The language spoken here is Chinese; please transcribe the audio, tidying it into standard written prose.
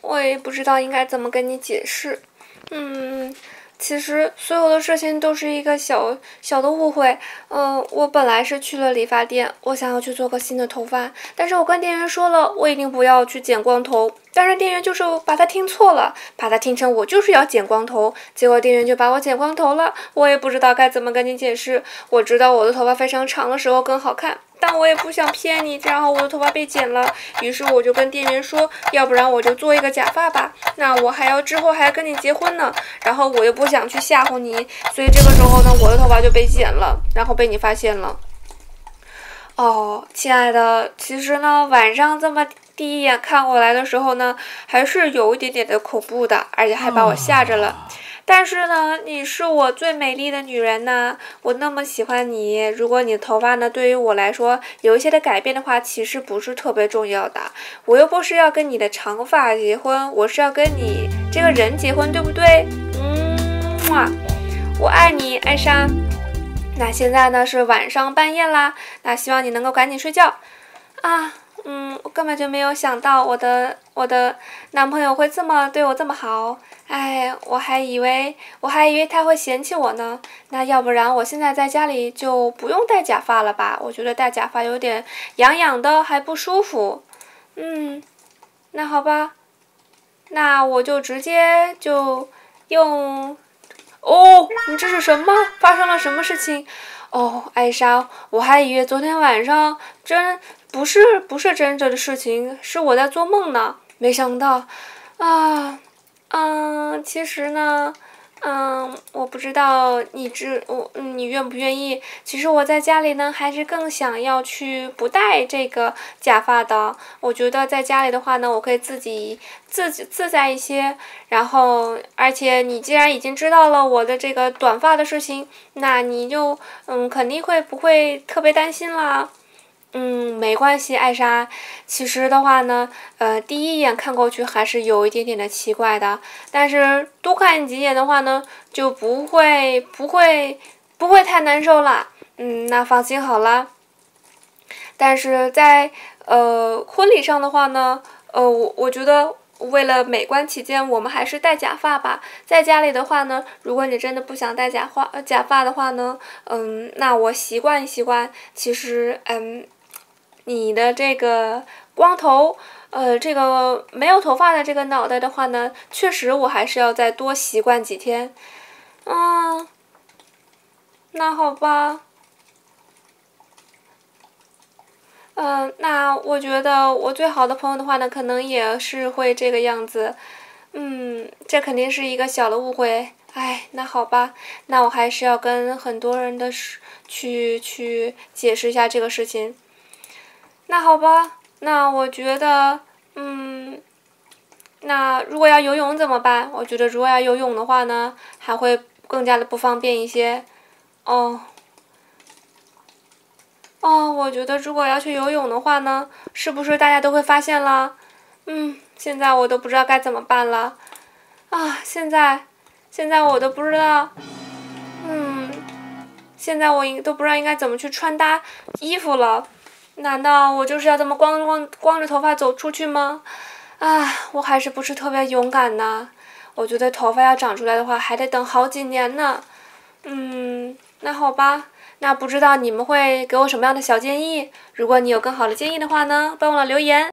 我也不知道应该怎么跟你解释。其实所有的事情都是一个小小的误会。我本来是去了理发店，我想要去做个新的头发，但是我跟店员说了，我一定不要去剪光头。但是店员就是把他听错了，把他听成我就是要剪光头，结果店员就把我剪光头了。我也不知道该怎么跟你解释。我知道我的头发非常长的时候更好看，但我也不想骗你，然后我的头发被剪了。于是我就跟店员说，要不然我就做一个假发吧，那我之后还要跟你结婚呢。然后我又不想去吓唬你，所以这个时候呢，我的头发就被剪了，然后被你发现了。亲爱的，其实呢，晚上这么第一眼看过来的时候呢，还是有一点点的恐怖的，而且还把我吓着了。但是呢，你是我最美丽的女人呐，我那么喜欢你。如果你的头发呢，对于我来说有一些的改变的话，其实不是特别重要的。我又不是要跟你的长发结婚，我是要跟你这个人结婚，对不对？我爱你，艾莎。那现在呢是晚上半夜啦，那希望你能够赶紧睡觉啊。我根本就没有想到我的男朋友会对我这么好，我还以为他会嫌弃我呢。那要不然我现在在家里就不用戴假发了吧？我觉得戴假发有点痒痒的，还不舒服。那好吧，那我就直接就用。你这是什么？发生了什么事情？艾莎，我还以为昨天晚上不是真正的事情，是我在做梦呢。没想到，其实呢，我不知道你愿不愿意。其实我在家里呢，还是更想要去不戴这个假发的。我觉得在家里的话呢，我可以自己自在一些，然后，而且你既然已经知道了我的这个短发的事情，那你就肯定不会特别担心啦。没关系，艾莎。其实的话呢，第一眼看过去还是有一点点的奇怪的，但是多看几眼的话呢，就不会太难受了。那放心好了。但是在婚礼上的话呢，我觉得。为了美观起见，我们还是戴假发吧。在家里的话呢，如果你真的不想戴假发的话呢，那我习惯一习惯。其实，你的这个光头，这个没有头发的这个脑袋的话呢，确实我还是要再多习惯几天。那好吧。那我觉得我最好的朋友的话呢，可能也是会这个样子。这肯定是一个小的误会。那好吧，那我还是要跟很多人的去解释一下这个事情。那好吧，那我觉得，那如果要游泳怎么办？我觉得如果要游泳的话呢，还会更加的不方便一些。我觉得如果要去游泳的话呢，是不是大家都会发现了？现在我都不知道该怎么办了。现在我都不知道，现在我都不知道应该怎么去穿搭衣服了。难道我就是要这么光着头发走出去吗？我还是不是特别勇敢呢。我觉得头发要长出来的话，还得等好几年呢。那好吧。那不知道你们会给我什么样的小建议？如果你有更好的建议的话呢，别忘了留言。